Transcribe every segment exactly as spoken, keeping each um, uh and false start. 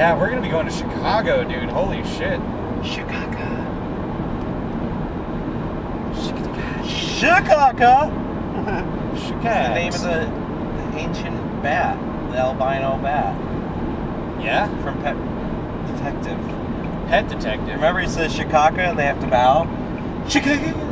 Yeah, we're gonna be going to Chicago, dude. Holy shit. Chicago. Chicago. Chicago. Chicago. The name of the, the ancient bat, the albino bat. Yeah? From Pet Detective. Pet Detective. Remember he says Chicago and they have to bow? Chicago.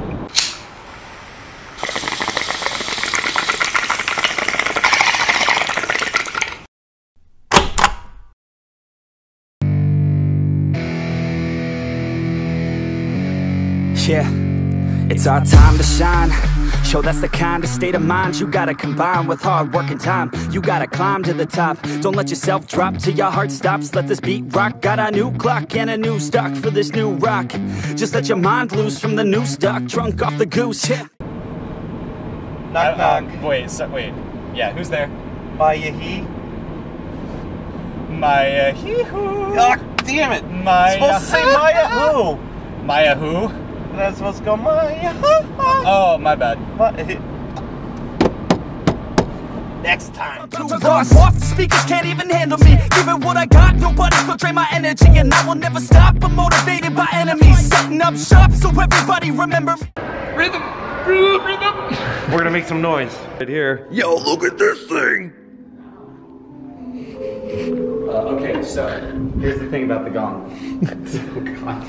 Yeah, it's our time to shine. Show that's the kind of state of mind you gotta combine with hard work and time. You gotta climb to the top. Don't let yourself drop till your heart stops. Let this beat rock. Got a new clock and a new stock for this new rock. Just let your mind loose from the new stock. Drunk off the goose. Yeah. Knock knock. Um, wait, so, wait. Yeah, who's there? Maya he. Maya he who. Oh, damn it. Maya. Supposed to say Maya who. Maya who. And I was supposed to go, Maya. Oh, my bad. Next time. Too lost. Off the speakers can't even handle me. Giving what I got, nobody's gonna drain my energy. And I will never stop. I'm motivated by enemies. Setting up shop so everybody remember me. Rhythm, rhythm, rhythm. We're gonna make some noise. Right here. Yo, look at this thing. Uh, okay, so here's the thing about the gong. Oh, God.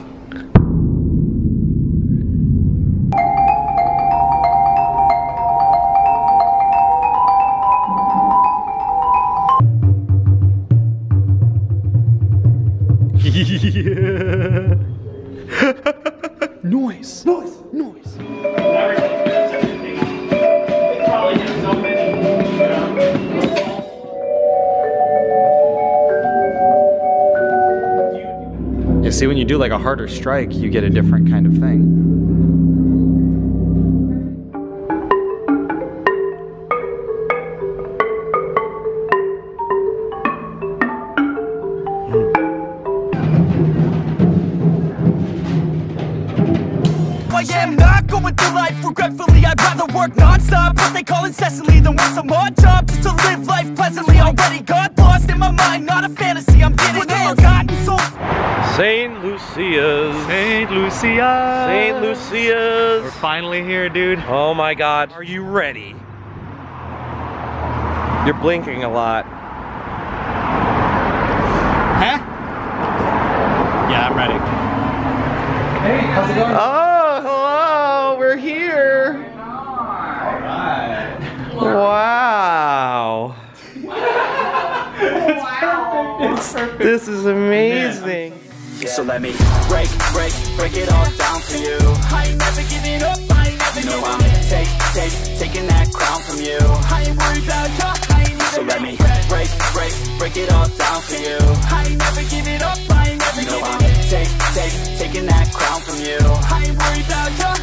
Yeah. Noise. Noise. Noise. You see, when you do like a harder strike, you get a different kind of thing. Regretfully, I'd rather work non-stop, but they call incessantly than want some odd job just to live life pleasantly. Already got lost in my mind, not a fantasy. I'm getting a forgotten soul. Saint Lucia's, Saint Lucia, Saint Lucia's. We're finally here, dude. Oh my God. Are you ready? You're blinking a lot. Huh? Yeah, I'm ready. Hey, how's it going? Oh. We're here. Right. Wow. Wow. It's perfect. This is amazing. Yeah. So let me break, break, break it all down for you. I ain't never giving up. I ain't never giving up. You know I'm take, take, taking that crown from you. I ain't worried about you. I ain't never. So let me break, break, break it all down for you. I ain't never giving up. I ain't never giving up. Take, take, taking that crown from you. I ain't worried about you.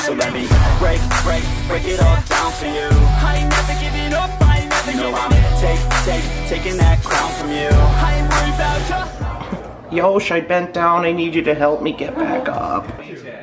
So let me break, break, break it all down for you. I ain't never giving up, I ain't never giving up. Take, take, taking that crown from you. I ain't worried about you. Yosh, I bent down, I need you to help me get back up.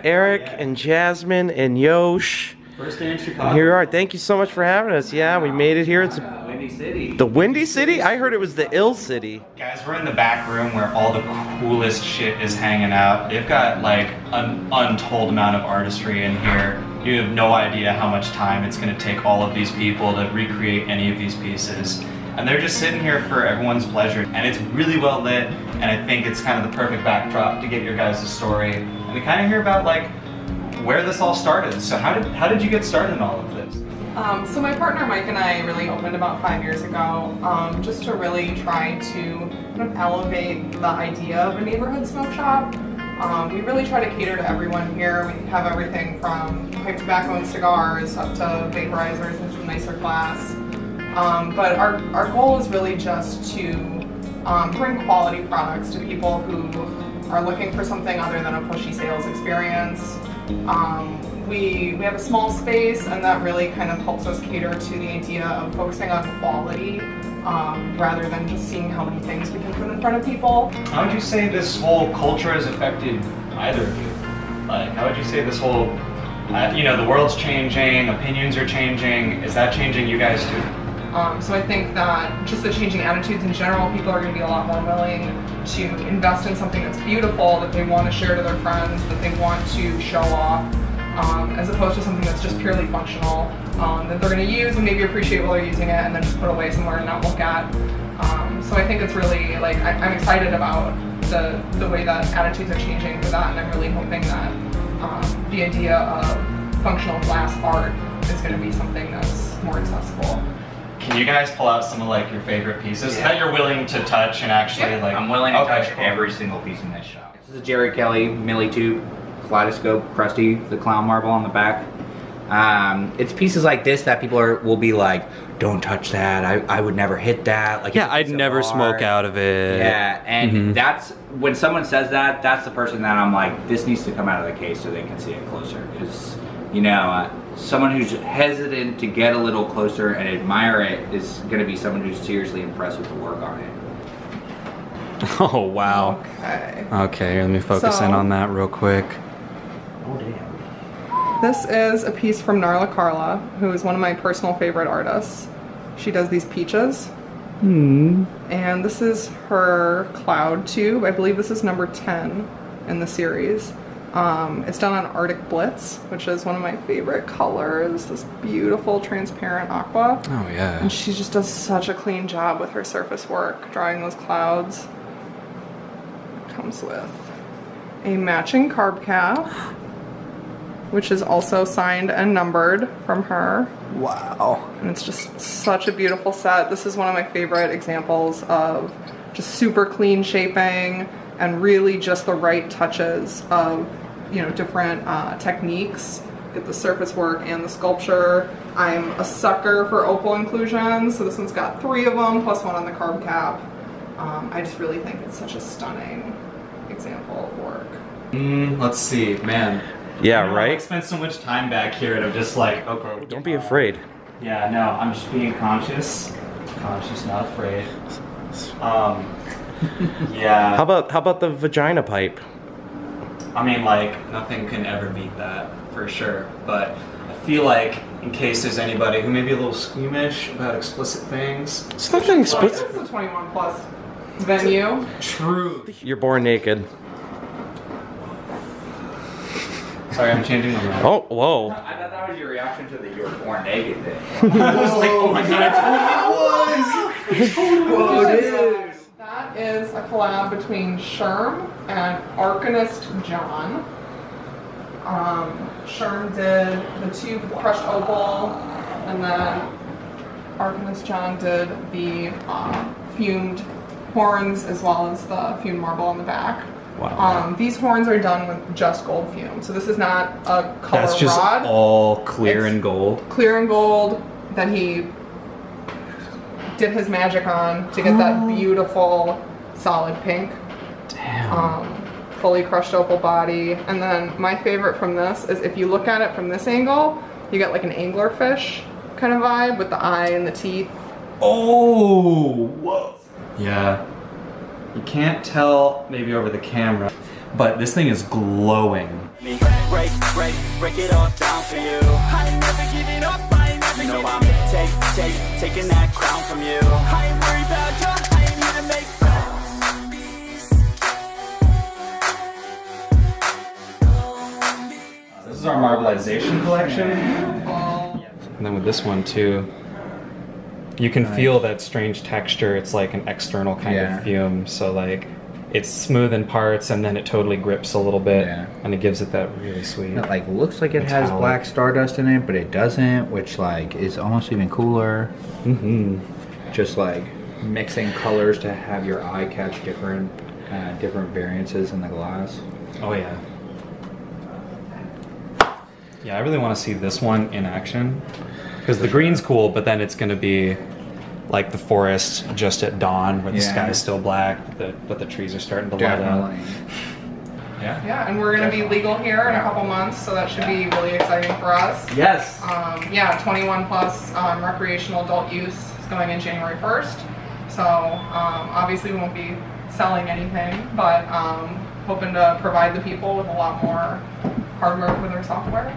Eric and Jasmine and Yosh. First day in Chicago. Here we are, thank you so much for having us. Yeah, we made it here. It's a Windy City. The Windy City? I heard it was the Ill City. Guys, we're in the back room where all the coolest shit is hanging out. They've got like an untold amount of artistry in here. You have no idea how much time it's going to take all of these people to recreate any of these pieces. And they're just sitting here for everyone's pleasure. And it's really well lit, and I think it's kind of the perfect backdrop to get your guys' story. And to kind of hear about like where this all started. So how did, how did you get started in all of this? Um, so my partner Mike and I really opened about five years ago um, just to really try to kind of elevate the idea of a neighborhood smoke shop. Um, we really try to cater to everyone here. We have everything from pipe tobacco and cigars up to vaporizers and some nicer glass. Um, but our, our goal is really just to um, bring quality products to people who are looking for something other than a pushy sales experience. Um, We, we have a small space, and that really kind of helps us cater to the idea of focusing on quality um, rather than just seeing how many things we can put in front of people. How would you say this whole culture has affected either of you? Like, how would you say this whole, uh, you know, the world's changing, opinions are changing, is that changing you guys too? Um, so I think that just the changing attitudes in general, people are going to be a lot more willing to invest in something that's beautiful, that they want to share to their friends, that they want to show off, um, as opposed to something that's just purely functional, um, that they're going to use and maybe appreciate while they're using it and then just put away somewhere and not look at. Um, so I think it's really, like, I, I'm excited about the, the way that attitudes are changing for that, and I'm really hoping that um, the idea of functional glass art is going to be something that's more accessible. Can you guys pull out some of like your favorite pieces yeah. that you're willing to touch and actually yeah. like? I'm willing to okay, touch cool. every single piece in this shop. This is a Jerry Kelly Millie Tube Kaleidoscope Krusty the Clown marble on the back. Um, it's pieces like this that people are will be like, "Don't touch that. I I would never hit that." Like yeah, I'd never smoke out of it. Yeah, and mm-hmm. that's when someone says that. That's the person that I'm like, this needs to come out of the case so they can see it closer. Because you know. Uh, Someone who's hesitant to get a little closer and admire it is going to be someone who's seriously impressed with the work on it. Oh, wow. Okay. Okay, let me focus so, in on that real quick. Oh, damn. This is a piece from Narla Carla, who is one of my personal favorite artists. She does these peaches. Hmm. And this is her cloud tube. I believe this is number ten in the series. Um, it's done on Arctic Blitz, which is one of my favorite colors, this beautiful transparent aqua. Oh yeah. And she just does such a clean job with her surface work, drawing those clouds. It comes with a matching carb cap, which is also signed and numbered from her. Wow. And it's just such a beautiful set. This is one of my favorite examples of just super clean shaping and really just the right touches of, you know, different uh, techniques. Get the surface work and the sculpture. I'm a sucker for opal inclusions, so this one's got three of them, plus one on the carb cap. Um, I just really think it's such a stunning example of work. Mm, let's see, man. Yeah, you know, right? I spent so much time back here and I'm just like, okay. Don't be afraid. Yeah, no, I'm just being conscious. Conscious, not afraid. Um, yeah. How about how about the vagina pipe? I mean, like, nothing can ever beat that for sure. But I feel like, in case there's anybody who may be a little squeamish about explicit things, it's nothing explicit. It's a twenty-one plus venue. True. You're born naked. Sorry, I'm changing the room. Oh, whoa. I thought that was your reaction to the you were born naked thing. I was like, oh my god, I totally was. I totally was. That is a collab between Sherm and Arcanist John. Um, Sherm did the tube with crushed opal, and then Arcanist John did the uh, fumed horns as well as the fumed marble on the back. Wow. Um, these horns are done with just gold fume, so this is not a color That's just rod. all clear it's and gold. Clear and gold. Then he did his magic on to get oh. that beautiful solid pink. Damn. Um, fully crushed opal body. And then my favorite from this is if you look at it from this angle, you get like an anglerfish kind of vibe with the eye and the teeth. Oh, whoa. Yeah. You can't tell maybe over the camera, but this thing is glowing. Break, break, break it all down for you. I'm never giving up, I'm never giving up. Take, take, taking that crown from you. I ain't worried about you, I ain't gonna make friends. This is our Marbleization collection. And then with this one too, you can nice. feel that strange texture. It's like an external kind yeah. of fume. So like, it's smooth in parts and then it totally grips a little bit. Yeah. And it gives it that really sweet. It like looks like it metallic. has black stardust in it, but it doesn't, which like is almost even cooler. Mm-hmm. Just like mixing colors to have your eye catch different uh, different variances in the glass. Oh yeah. Yeah, I really want to see this one in action. Because the green's cool, but then it's gonna be like the forest just at dawn where the yeah. sky is still black, but the, but the trees are starting to Definitely. light up. Yeah. Yeah, and we're gonna Definitely. be legal here in a couple months, so that should yeah. be really exciting for us. Yes. Um, yeah, twenty-one plus um, recreational adult use is going in January first. So um, obviously we won't be selling anything, but um, hoping to provide the people with a lot more hardware with our software.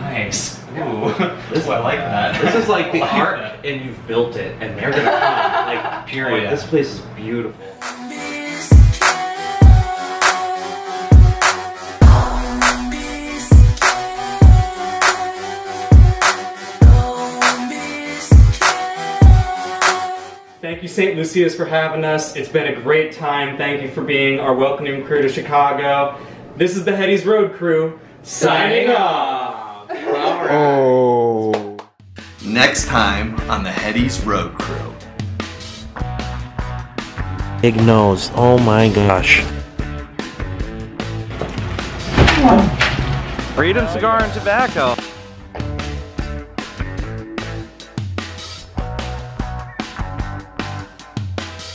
Nice. Ooh, this, Ooh, I like that. This is like the like art, that. and you've built it, and they're gonna come. Like, period. Oh, yeah. This place is beautiful. Thank you, Saint Lucia's, for having us. It's been a great time. Thank you for being our welcoming crew to Chicago. This is the Headdies Road Crew, signing off. All right. Oh. Next time on the Headdies Road Crew. Big nose. Oh my gosh. Freedom Cigar and Tobacco.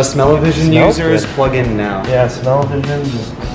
Smell-O-Vision users, plug in now. Yeah, Smell-O-Vision.